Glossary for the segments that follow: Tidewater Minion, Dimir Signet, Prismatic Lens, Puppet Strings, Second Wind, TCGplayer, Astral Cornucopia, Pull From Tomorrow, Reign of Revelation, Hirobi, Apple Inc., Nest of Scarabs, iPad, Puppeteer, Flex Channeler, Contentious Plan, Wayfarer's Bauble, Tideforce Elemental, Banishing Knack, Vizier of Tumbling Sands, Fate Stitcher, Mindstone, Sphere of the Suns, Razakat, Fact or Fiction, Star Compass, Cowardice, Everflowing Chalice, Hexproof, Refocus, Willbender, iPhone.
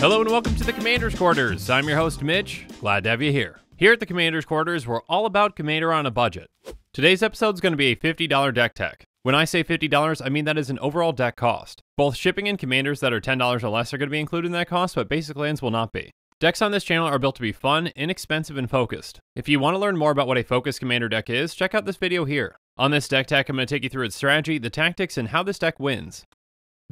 Hello and welcome to the Commander's Quarters. I'm your host, Mitch. Glad to have you here. Here at the Commander's Quarters, we're all about Commander on a budget. Today's episode is going to be a $50 deck tech. When I say $50, I mean that is an overall deck cost. Both shipping and commanders that are $10 or less are going to be included in that cost, but basic lands will not be. Decks on this channel are built to be fun, inexpensive, and focused. If you want to learn more about what a focused commander deck is, check out this video here. On this deck tech, I'm going to take you through its strategy, the tactics, and how this deck wins.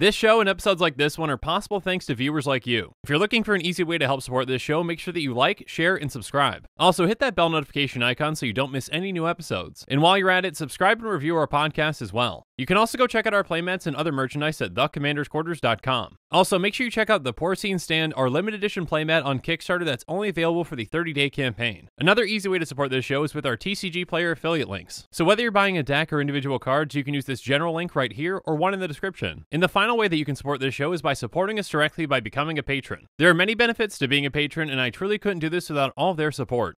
This show and episodes like this one are possible thanks to viewers like you. If you're looking for an easy way to help support this show, make sure that you like, share, and subscribe. Also, hit that bell notification icon so you don't miss any new episodes. And while you're at it, subscribe and review our podcast as well. You can also go check out our playmats and other merchandise at thecommandersquarters.com. Also, make sure you check out the Porcine Stand, our limited edition playmat on Kickstarter that's only available for the 30-day campaign. Another easy way to support this show is with our TCG player affiliate links. So whether you're buying a deck or individual cards, you can use this general link right here or one in the description. And the final way that you can support this show is by supporting us directly by becoming a patron. There are many benefits to being a patron, and I truly couldn't do this without all of their support.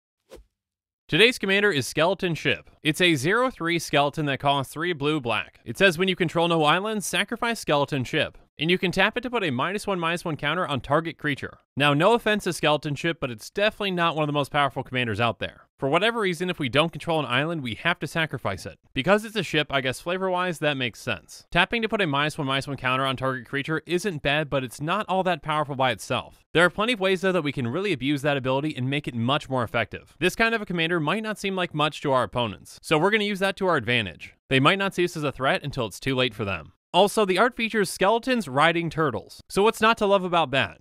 Today's commander is Skeleton Ship. It's a 0-3 skeleton that costs 3 blue-black. It says when you control no islands, sacrifice Skeleton Ship. And you can tap it to put a -1/-1 counter on target creature. Now, no offense to Skeleton Ship, but it's definitely not one of the most powerful commanders out there. For whatever reason, if we don't control an island, we have to sacrifice it. Because it's a ship, I guess flavor-wise, that makes sense. Tapping to put a -1/-1 counter on target creature isn't bad, but it's not all that powerful by itself. There are plenty of ways, though, that we can really abuse that ability and make it much more effective. This kind of a commander might not seem like much to our opponents, so we're going to use that to our advantage. They might not see us as a threat until it's too late for them. Also, the art features skeletons riding turtles, so what's not to love about that?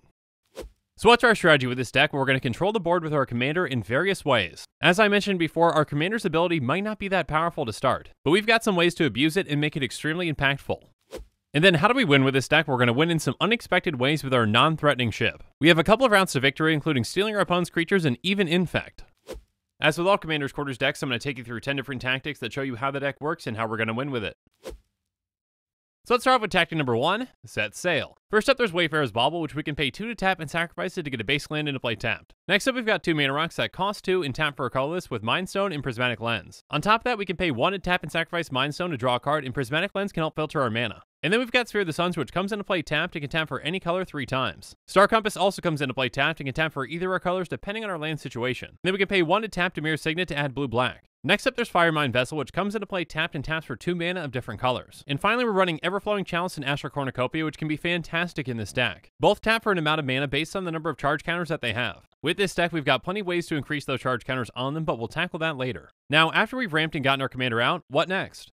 So what's our strategy with this deck? We're going to control the board with our commander in various ways. As I mentioned before, our commander's ability might not be that powerful to start, but we've got some ways to abuse it and make it extremely impactful. And then how do we win with this deck? We're going to win in some unexpected ways with our non-threatening ship. We have a couple of rounds to victory, including stealing our opponent's creatures and even infect. As with all Commander's Quarters decks, I'm going to take you through 10 different tactics that show you how the deck works and how we're going to win with it. So let's start off with tactic number 1, set sail. First up, there's Wayfarer's Bauble, which we can pay 2 to tap and sacrifice it to get a base land into play tapped. Next up, we've got 2 mana rocks that cost 2 and tap for a colorless with Mindstone and Prismatic Lens. On top of that, we can pay 1 to tap and sacrifice Mindstone to draw a card, and Prismatic Lens can help filter our mana. And then we've got Sphere of the Suns, which comes into play tapped and can tap for any color 3 times. Star Compass also comes into play tapped and can tap for either our colors depending on our land situation. And then we can pay 1 to tap Dimir Signet to add blue-black. Next up, there's Firemind Vessel, which comes into play tapped and taps for 2 mana of different colors. And finally, we're running Everflowing Chalice and Astral Cornucopia, which can be fantastic in this deck. Both tap for an amount of mana based on the number of charge counters that they have. With this deck, we've got plenty of ways to increase those charge counters on them, but we'll tackle that later. Now, after we've ramped and gotten our commander out, what next?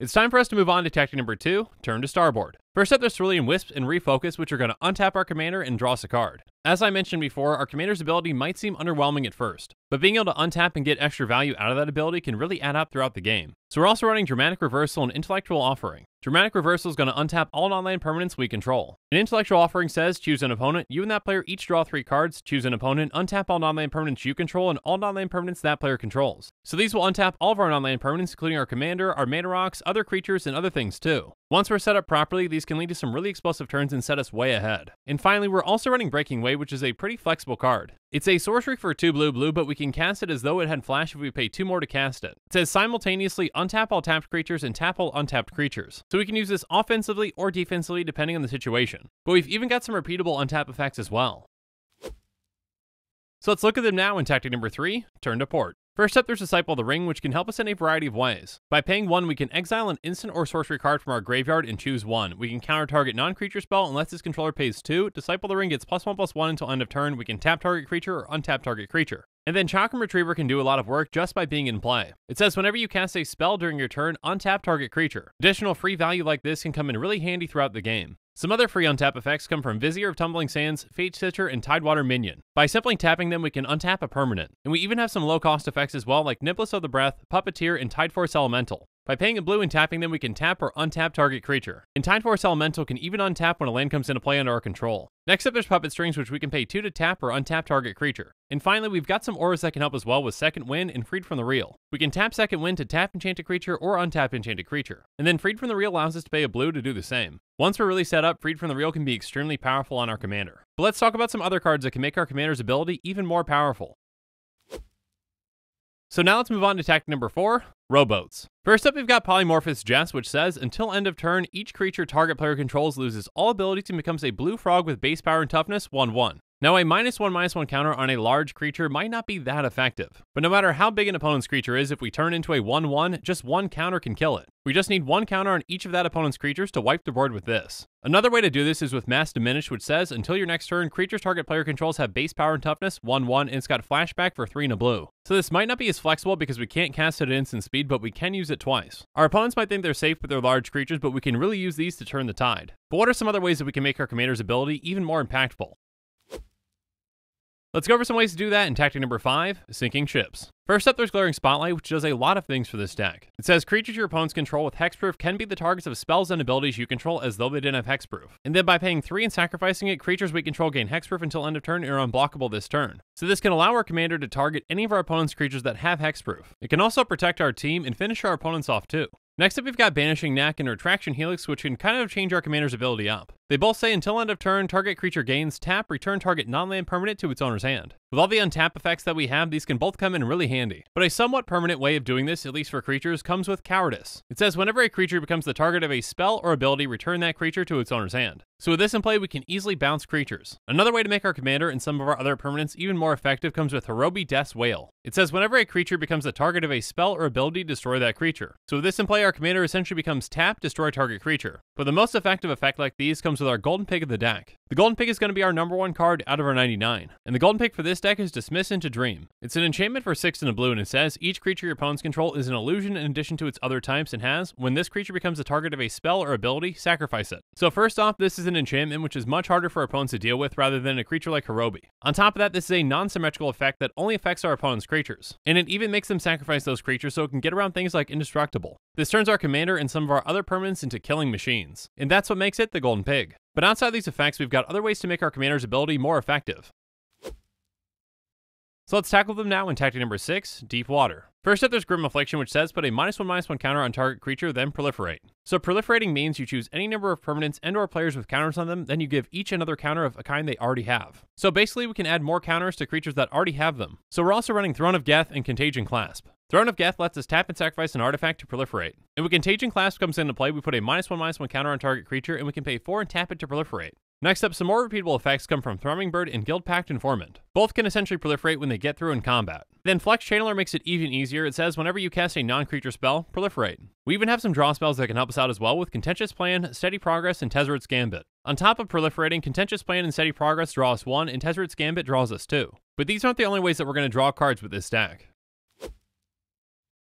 It's time for us to move on to tactic number 2, turn to starboard. First up, there's Cerulean Wisps and Refocus, which are going to untap our commander and draw us a card. As I mentioned before, our commander's ability might seem underwhelming at first, but being able to untap and get extra value out of that ability can really add up throughout the game. So we're also running Dramatic Reversal and Intellectual Offering. Dramatic Reversal is going to untap all non-land permanents we control. An Intellectual Offering says, choose an opponent, you and that player each draw 3 cards, choose an opponent, untap all non-land permanents you control, and all non-land permanents that player controls. So these will untap all of our non-land permanents, including our commander, our mana rocks, other creatures, and other things too. Once we're set up properly, these can lead to some really explosive turns and set us way ahead. And finally, we're also running Breaking Wave, which is a pretty flexible card. It's a sorcery for 2 blue-blue, but we can cast it as though it had flash if we pay 2 more to cast it. It says simultaneously untap all tapped creatures and tap all untapped creatures. So we can use this offensively or defensively depending on the situation. But we've even got some repeatable untap effects as well. So let's look at them now in tactic number 3, turn to port. First up, there's Disciple of the Ring, which can help us in a variety of ways. By paying 1, we can exile an instant or sorcery card from our graveyard and choose 1. We can counter-target non-creature spell unless its controller pays 2. Disciple of the Ring gets +1/+1 until end of turn. We can tap target creature or untap target creature. And then Chakram Retriever can do a lot of work just by being in play. It says whenever you cast a spell during your turn, untap target creature. Additional free value like this can come in really handy throughout the game. Some other free untap effects come from Vizier of Tumbling Sands, Fate Stitcher, and Tidewater Minion. By simply tapping them, we can untap a permanent. And we even have some low-cost effects as well, like Niblis of the Breath, Puppeteer, and Tideforce Elemental. By paying a blue and tapping them, we can tap or untap target creature. And Tideforce Elemental can even untap when a land comes into play under our control. Next up, there's Puppet Strings, which we can pay 2 to tap or untap target creature. And finally, we've got some auras that can help as well with Second Wind and Freed from the Reel. We can tap Second Wind to tap enchanted creature or untap enchanted creature. And then Freed from the Reel allows us to pay a blue to do the same. Once we're really set up, Freed from the Reel can be extremely powerful on our commander. But let's talk about some other cards that can make our commander's ability even more powerful. So now let's move on to tactic number 4, rowboats. First up, we've got Polymorphous Jest, which says, until end of turn, each creature target player controls loses all abilities and becomes a blue frog with base power and toughness, 1/1. Now a -1/-1 counter on a large creature might not be that effective, but no matter how big an opponent's creature is, if we turn into a 1/1, just one counter can kill it. We just need one counter on each of that opponent's creatures to wipe the board with this. Another way to do this is with Mass Diminish, which says, until your next turn, creatures target player controls have base power and toughness, 1/1, and it's got flashback for 3 and a blue. So this might not be as flexible because we can't cast it at instant speed, but we can use it twice. Our opponents might think they're safe with their large creatures, but we can really use these to turn the tide. But what are some other ways that we can make our commander's ability even more impactful? Let's go over some ways to do that in tactic number 5, Sinking Ships. First up, there's Glaring Spotlight, which does a lot of things for this deck. It says creatures your opponents control with hexproof can be the targets of spells and abilities you control as though they didn't have hexproof. And then by paying 3 and sacrificing it, creatures we control gain hexproof until end of turn and are unblockable this turn. So this can allow our commander to target any of our opponent's creatures that have hexproof. It can also protect our team and finish our opponents off too. Next up, we've got Banishing Knack and Retraction Helix, which can kind of change our commander's ability up. They both say until end of turn, target creature gains tap, return target non-land permanent to its owner's hand. With all the untap effects that we have, these can both come in really handy. But a somewhat permanent way of doing this, at least for creatures, comes with Cowardice. It says whenever a creature becomes the target of a spell or ability, return that creature to its owner's hand. So with this in play, we can easily bounce creatures. Another way to make our commander and some of our other permanents even more effective comes with Hirobi Death's Wail. It says whenever a creature becomes the target of a spell or ability, destroy that creature. So with this in play, our commander essentially becomes tap, destroy target creature. But the most effective effect like these comes with our Golden Pig of the deck. The Golden Pig is going to be our number 1 card out of our 99. And the Golden Pig for this deck is Dismiss into Dream. It's an enchantment for 6 and a blue, and it says each creature your opponents control is an illusion in addition to its other types and has, when this creature becomes the target of a spell or ability, sacrifice it. So first off, this is an enchantment which is much harder for our opponents to deal with rather than a creature like Hirobi. On top of that, this is a non-symmetrical effect that only affects our opponent's creatures. And it even makes them sacrifice those creatures so it can get around things like Indestructible. This turns our commander and some of our other permanents into killing machines. And that's what makes it the Golden Pig. But outside these effects, we've got other ways to make our commander's ability more effective. So let's tackle them now in tactic number 6, Deep Water. First up, there's Grim Affliction, which says put a -1/-1 counter on target creature, then proliferate. So proliferating means you choose any number of permanents and or players with counters on them, then you give each another counter of a kind they already have. So basically we can add more counters to creatures that already have them. So we're also running Throne of Geth and Contagion Clasp. Throne of Geth lets us tap and sacrifice an artifact to proliferate. And when Contagion Clasp comes into play, we put a -1/-1 counter on target creature and we can pay 4 and tap it to proliferate. Next up, some more repeatable effects come from Thrumming Bird and Guild Pact Informant. Both can essentially proliferate when they get through in combat. Then Flex Channeler makes it even easier. It says whenever you cast a non-creature spell, proliferate. We even have some draw spells that can help us out as well with Contentious Plan, Steady Progress, and Tezzeret's Gambit. On top of proliferating, Contentious Plan and Steady Progress draw us 1 and Tezzeret's Gambit draws us 2. But these aren't the only ways that we're going to draw cards with this deck.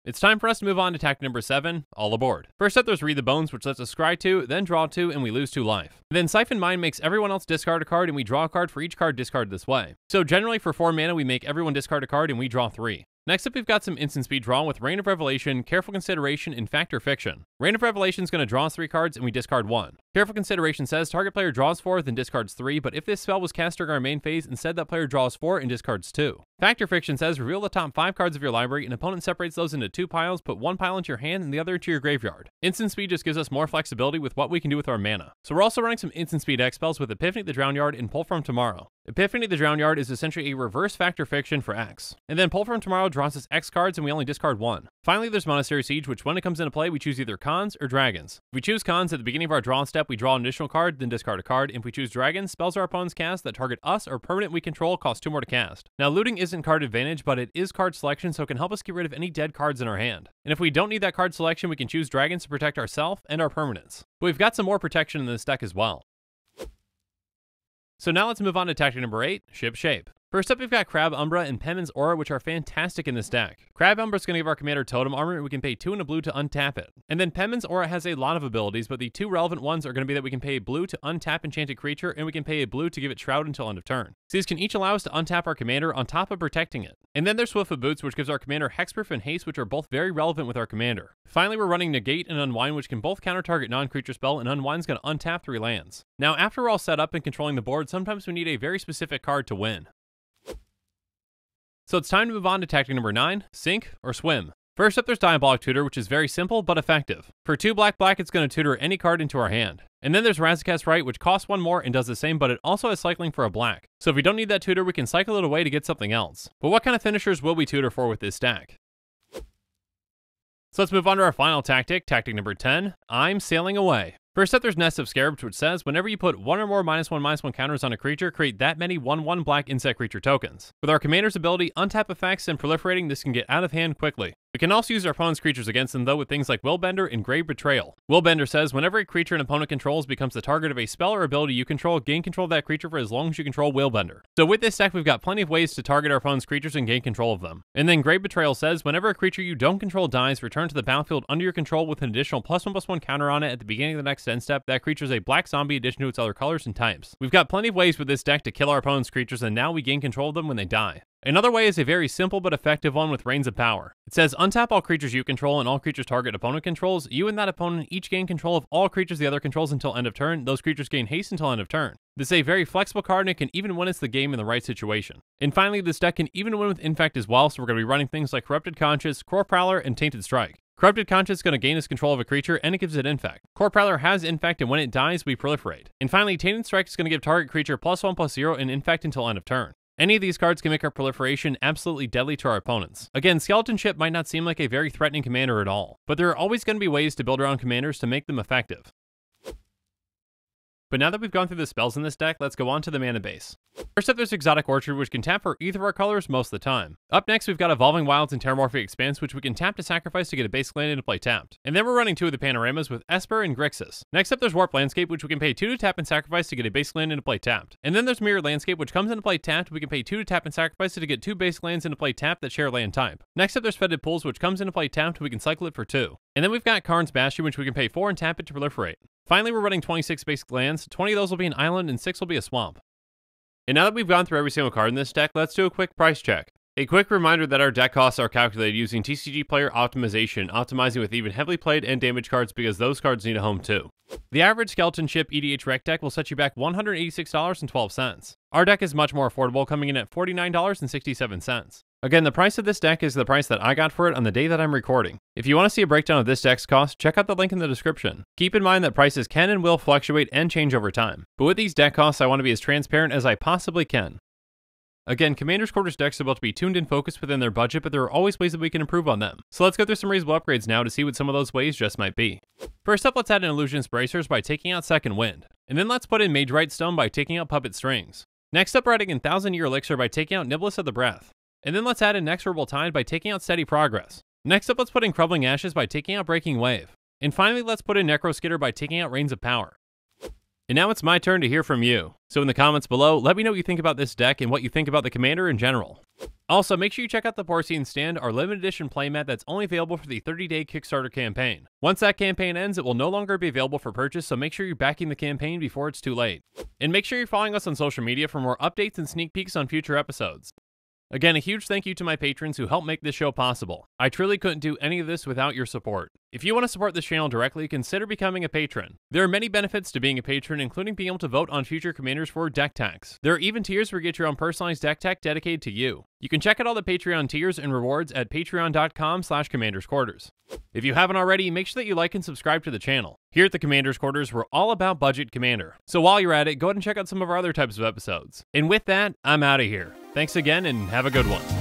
It's time for us to move on to tactic number 7, All Aboard. First up, there's Read the Bones, which lets us scry 2, then draw 2, and we lose 2 life. Then Siphon Mind makes everyone else discard a card, and we draw a card for each card discarded this way. So generally for 4 mana, we make everyone discard a card, and we draw 3. Next up, we've got some instant speed draw with Reign of Revelation, Careful Consideration, and Fact or Fiction. Reign of Revelation is going to draw us 3 cards, and we discard 1. Careful Consideration says target player draws 4, then discards 3, but if this spell was cast during our main phase, instead that player draws 4 and discards 2. Fact or Fiction says reveal the top 5 cards of your library, and opponent separates those into 2 piles, put 1 pile into your hand and the other into your graveyard. Instant speed just gives us more flexibility with what we can do with our mana. So we're also running some instant speed X spells with Epiphany the Drownyard and Pull From Tomorrow. Epiphany the Drownyard is essentially a reverse Fact or Fiction for X. And then Pull From Tomorrow draws us X cards and we only discard 1. Finally, there's Monastery Siege, which when it comes into play, we choose either cons or dragons. If we choose cons at the beginning of our draw step, we draw an additional card, then discard a card. If we choose dragons, spells our opponents cast that target us or permanent we control cost 2 more to cast. Now, looting isn't card advantage, but it is card selection, so it can help us get rid of any dead cards in our hand. And if we don't need that card selection, we can choose dragons to protect ourselves and our permanents. But we've got some more protection in this deck as well. So now let's move on to tactic number 8, Ship Shape. First up, we've got Crab Umbra and Pemmin's Aura, which are fantastic in this deck. Crab Umbra is going to give our commander Totem Armor, and we can pay 2 and a blue to untap it. And then Pemmin's Aura has a lot of abilities, but the 2 relevant ones are going to be that we can pay a blue to untap enchanted creature, and we can pay a blue to give it Shroud until end of turn. So these can each allow us to untap our commander on top of protecting it. And then there's Swift of Boots, which gives our commander Hexproof and Haste, which are both very relevant with our commander. Finally, we're running Negate and Unwind, which can both counter target non-creature spell, and Unwind's going to untap 3 lands. Now, after we're all set up and controlling the board, sometimes we need a very specific card to win. So it's time to move on to tactic number 9, Sink or Swim. First up, there's Diabolic Tutor, which is very simple but effective. For 2 black, it's going to tutor any card into our hand. And then there's Razakat's Rite, which costs 1 more and does the same, but it also has cycling for a black. So if we don't need that tutor, we can cycle it away to get something else. But what kind of finishers will we tutor for with this deck? So let's move on to our final tactic, tactic number 10, I'm Sailing Away. First up, there's Nest of Scarabs, which says, whenever you put one or more -1/-1 counters on a creature, create that many 1/1 black insect creature tokens. With our commander's ability, untap effects and proliferating, this can get out of hand quickly. We can also use our opponent's creatures against them, though, with things like Willbender and Grave Betrayal. Willbender says, whenever a creature an opponent controls becomes the target of a spell or ability you control, gain control of that creature for as long as you control Willbender. So with this deck, we've got plenty of ways to target our opponent's creatures and gain control of them. And then Grave Betrayal says, whenever a creature you don't control dies, return to the battlefield under your control with an additional +1/+1 counter on it at the beginning of the next end step. That creature is a black zombie addition to its other colors and types. We've got plenty of ways with this deck to kill our opponent's creatures, and now we gain control of them when they die. Another way is a very simple but effective one with Reigns of Power. It says, untap all creatures you control and all creatures target opponent controls. You and that opponent each gain control of all creatures the other controls until end of turn. Those creatures gain haste until end of turn. This is a very flexible card, and it can even win us the game in the right situation. And finally, this deck can even win with Infect as well, so we're going to be running things like Corrupted Conscience, Core Prowler, and Tainted Strike. Corrupted Conscience is going to gain us control of a creature, and it gives it Infect. Core Prowler has Infect, and when it dies, we proliferate. And finally, Tainted Strike is going to give target creature +1/+0 and Infect until end of turn. Any of these cards can make our proliferation absolutely deadly to our opponents. Again, Skeleton Ship might not seem like a very threatening commander at all, but there are always going to be ways to build around commanders to make them effective. But now that we've gone through the spells in this deck, let's go on to the mana base. First up, there's Exotic Orchard, which can tap for either of our colors most of the time. Up next, we've got Evolving Wilds and Terramorphic Expanse, which we can tap to sacrifice to get a basic land into play tapped. And then we're running two of the Panoramas with Esper and Grixis. Next up, there's Warp Landscape, which we can pay 2 to tap and sacrifice to get a basic land into play tapped. And then there's Mirror Landscape, which comes into play tapped. We can pay 2 to tap and sacrifice it to get 2 basic lands into play tapped that share land type. Next up, there's Fetid Pools, which comes into play tapped. We can cycle it for 2. And then we've got Karn's Bastion, which we can pay 4 and tap it to proliferate. Finally, we're running 26 basic lands. 20 of those will be an island and 6 will be a swamp. And now that we've gone through every single card in this deck, let's do a quick price check. A quick reminder that our deck costs are calculated using TCG player optimization, optimizing with even heavily played and damaged cards because those cards need a home too. The average Skeleton Ship EDH rec deck will set you back $186.12. Our deck is much more affordable, coming in at $49.67. Again, the price of this deck is the price that I got for it on the day that I'm recording. If you want to see a breakdown of this deck's cost, check out the link in the description. Keep in mind that prices can and will fluctuate and change over time, but with these deck costs, I want to be as transparent as I possibly can. Again, Commander's Quarters decks are built to be tuned and focused within their budget, but there are always ways that we can improve on them. So let's go through some reasonable upgrades now to see what some of those ways just might be. First up, let's add in Illusion's Bracers by taking out Second Wind. And then let's put in Mage Right Stone by taking out Puppet Strings. Next up, we're adding in Thousand Year Elixir by taking out Niblis of the Breath. And then let's add in Inexorable Tide by taking out Steady Progress. Next up, let's put in Crumbling Ashes by taking out Breaking Wave. And finally, let's put in Necroskitter by taking out Reigns of Power. And now it's my turn to hear from you. So in the comments below, let me know what you think about this deck and what you think about the commander in general. Also, make sure you check out the Porcine Stand, our limited edition playmat that's only available for the 30-day Kickstarter campaign. Once that campaign ends, it will no longer be available for purchase, so make sure you're backing the campaign before it's too late. And make sure you're following us on social media for more updates and sneak peeks on future episodes. Again, a huge thank you to my patrons who help make this show possible. I truly couldn't do any of this without your support. If you want to support this channel directly, consider becoming a patron. There are many benefits to being a patron, including being able to vote on future commanders for deck techs. There are even tiers where you get your own personalized deck tech dedicated to you. You can check out all the Patreon tiers and rewards at patreon.com/commandersquarters. If you haven't already, make sure that you like and subscribe to the channel. Here at the Commander's Quarters, we're all about budget commander. So while you're at it, go ahead and check out some of our other types of episodes. And with that, I'm out of here. Thanks again and have a good one.